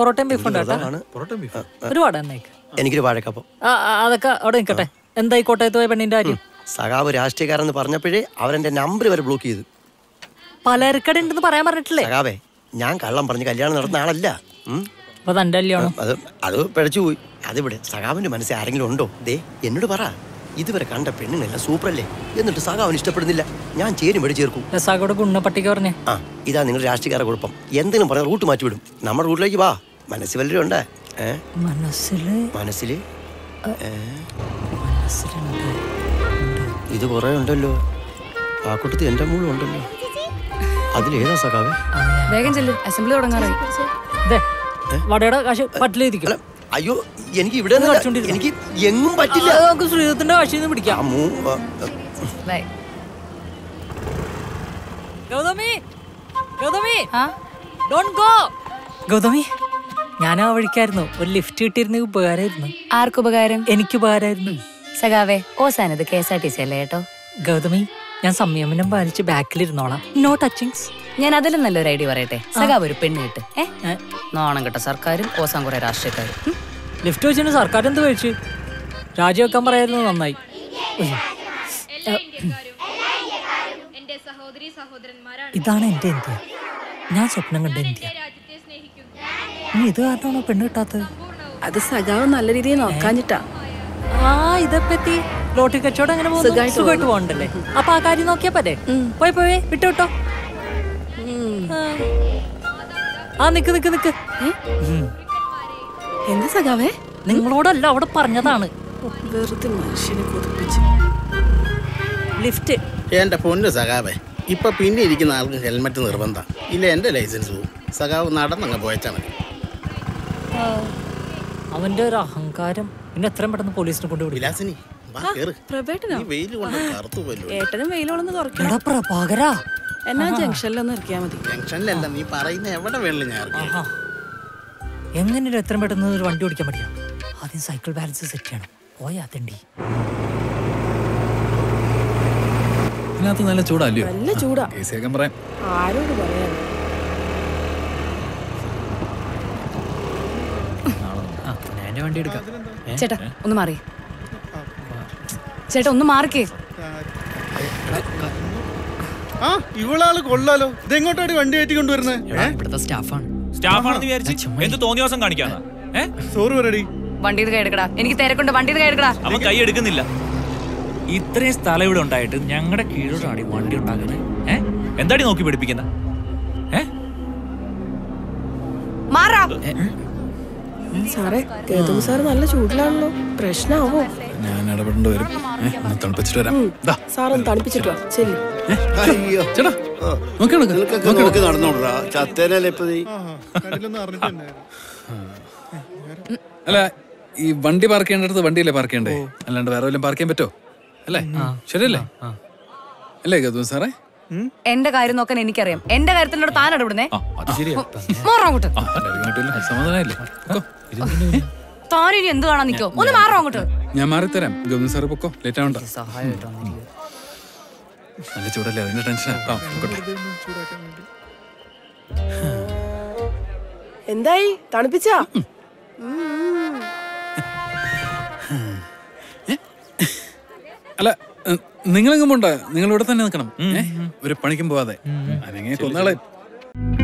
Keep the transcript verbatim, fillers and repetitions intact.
പൊറോട്ടയും ബീഫും ഉണ്ടാകട്ടെ. എന്തായി കോട്ടയത്ത് പോയ പെണ്ണിന്റെ കാര്യം? സഖാവ് രാഷ്ട്രീയക്കാരെന്ന് പറഞ്ഞപ്പോഴേ അവരെന്റെ നമ്പർ വരെ ബ്ലോക്ക് ചെയ്തു. പലർക്കടുണ്ടെന്ന് പറയാൻ പറഞ്ഞിട്ടില്ലേ? സഖാവേ, ഞാൻ കള്ളം പറഞ്ഞ് കല്യാണം നടത്തുന്ന ആളല്ല. അത് അത് പിഴച്ചു പോയി. അതിവിടെ സഖാവിന്റെ മനസ്സിൽ ആരെങ്കിലും ഉണ്ടോ? ദേ എന്നോട് പറ. ഇതുവരെ കണ്ട പെണ്ണുങ്ങളെല്ലാം സൂപ്പറല്ലേ, എന്നിട്ട് സഖാവിന് ഇഷ്ടപ്പെടുന്നില്ല. ഞാൻ ചേരും വെടി ചേർക്കും. ആ, ഇതാ നിങ്ങൾ രാഷ്ട്രീയക്കാരെ കുഴപ്പം. എന്തെങ്കിലും പറഞ്ഞാൽ റൂട്ട് മാറ്റി വിടും. നമ്മുടെ റൂട്ടിലേക്ക് വാ. മനസ്സിൽ വല്ലരും ഉണ്ട്? മനസ്സിൽ ഇത് കൊറേ ഉണ്ടല്ലോ. ആ കൂട്ടത്തിൽ എന്റെ മൂളും ഉണ്ടല്ലോ. അതിലേതാ സഖാവേ? വേഗം ചെല്ലു, അസംബ്ലി തുടങ്ങാറായി. അയ്യോ, എനിക്ക് ഇവിടെ എനിക്ക് എങ്ങും പറ്റില്ല. ശ്രീധത്തിന്റെ കാശിന്ന് പിടിക്കാം. Gautami, Gautami, don't go. ഗൗതമി, ഞാനാ വഴിക്കായിരുന്നു. ഒരു ലിഫ്റ്റ് കിട്ടിയിരുന്നെങ്കിൽ ഉപകാരമായിരുന്നു. ആർക്കുപകാരം? എനിക്ക് ഉപകാരമായിരുന്നു സഖാവേ. ഓസാനത് K S R T C അല്ലേ കേട്ടോ. ഗൗതമി, ഞാൻ സംയമനം പാലിച്ച് ബാക്കിലിരുന്നോളാം. No touchings. ഞാൻ അതിലും നല്ലൊരു ഐഡിയ പറയട്ടെ. സഖാവ് ഒരു പെണ്ണ് കിട്ട് നോണം കേട്ടോ. സർക്കാരും ഓസാൻ കുറെ രാഷ്ട്രീയക്കാരും. ലിഫ്റ്റ് വെച്ചിട്ട് സർക്കാർ എന്ത് കഴിച്ചു? രാജിവെക്കാൻ പറയായിരുന്നു. നന്നായി. ഇതാണ് എന്റെ ഇന്ത്യ. ഞാൻ സ്വപ്നം കണ്ട ഇന്ത്യ. ഇനി ഇത് കാരണമാണോ പെണ്ണ് കിട്ടാത്തത്? അത് സഖാവ് നല്ല രീതിയിൽ നോക്കാഞ്ഞിട്ടാ. ആ, ഇതപ്പറ്റി ലോട്ടി കച്ചവടം അങ്ങനെ പോകുന്നു. സുഖമായിട്ട് പോകണ്ടല്ലേ? അപ്പൊ ആ കാര്യം നോക്കിയാ പറ്റേ. പോയി പോയേ, വിട്ടു വിട്ടോ. ആ നിക്ക് നിക്ക് നിക്ക്. എന്താ സഖാവേ? നിങ്ങളോടല്ല, അവിടെ പറഞ്ഞതാണ്. ലിഫ്റ്റ്. എന്റെ പൊന്നു സഖാവേ, ഇപ്പൊ പിന്നെ ഇരിക്കുന്ന ആൾക്ക് ഹെൽമെറ്റ് നിർബന്ധം. ഇല്ല എന്റെ ലൈസൻസ് പോകും. സഖാവ് നടന്നങ്ങ് പോയച്ചാ മതി. അവന്റെ ഒരു അഹങ്കാരം. പിന്നെ എത്രയും പെട്ടെന്ന് പോലീസിനെ കൊണ്ടുപോയി. എങ്ങനെ എത്രയും പെട്ടെന്ന് ഒരു വണ്ടി ഓടിക്കാൻ പറ്റില്ല. ആദ്യം സൈക്കിൾ ബാലൻസ് സെറ്റ് ചെയ്യണം. പോയാ തണ്ടി. നല്ല ചൂടല്ലേ? നല്ല ചൂടാ. ആരോട് പറയാൻ? ചേട്ടാ ഒന്ന് മാറി. ചേട്ടാ ഒന്ന് മാറിക്കേ. ആ, ഇവളാള് കൊള്ളാലോ. ഇതെങ്ങോട്ടാണ് വണ്ടി കയറ്റി കൊണ്ടുവരുന്നത്? വണ്ടിയിൽ കൈ എടുക്കടാ. എനിക്ക് തിരക്കുണ്ട്, വണ്ടിയിൽ കൈ എടുക്കടാ. അവൻ കൈ എടുക്കുന്നില്ല. ഇത്രയും സ്ഥലം ഇവിടെ ഉണ്ടായിട്ട് ഞങ്ങളുടെ കീഴോടാണ് വണ്ടി ഉണ്ടാക്കുന്നത്. ഏഹ്, എന്താടി നോക്കി പിടിപ്പിക്കുന്ന? സാറേ, ഗൗതമി സാറ് നല്ല ചൂടിലാണല്ലോ. പ്രശ്നമാവോ? ഞാൻ ഇടപെടേണ്ടി വരും. തണുപ്പിച്ചിട്ട് വരാം. സാറൊന്ന് തണുപ്പിച്ചിട്ടോ. ശരി. അല്ല, ഈ വണ്ടി പാർക്ക് ചെയ്യേണ്ടടുത്ത് വണ്ടിയല്ലേ പാർക്ക് ചെയ്യണ്ടേ? അല്ലാണ്ട് വേറെ വല്ലതും പാർക്ക് ചെയ്യാൻ പറ്റോ? അല്ലേ? ശരിയല്ലേ? അല്ലേ ഗൗതമി സാറേ? എന്റെ കാര്യം നോക്കാൻ എനിക്കറിയാം. എന്റെ കാര്യത്തിനോട് താൻ ഇടപെടുന്നേ. താൻ ഇനി എന്ത് കാണാൻ നിക്കോ? ഒന്ന് മാറോ അങ്ങോട്ട്. ഞാൻ മാറി തരാം. ഗവൺമെന്റ് സാറ് പൊക്കോ. ലേറ്റ് ആവണ്ട. നല്ല ചൂടല്ലേ, അതിന്റെ ടെൻഷൻ. എന്തായി തണുപ്പിച്ചാ? അല്ല, നിങ്ങളെങ്ങും പോണ്ട. നിങ്ങളിവിടെ തന്നെ നിൽക്കണം. ഒരു പണിക്കും പോവാതെ അല്ലെങ്കിൽ കൊന്നാളെ.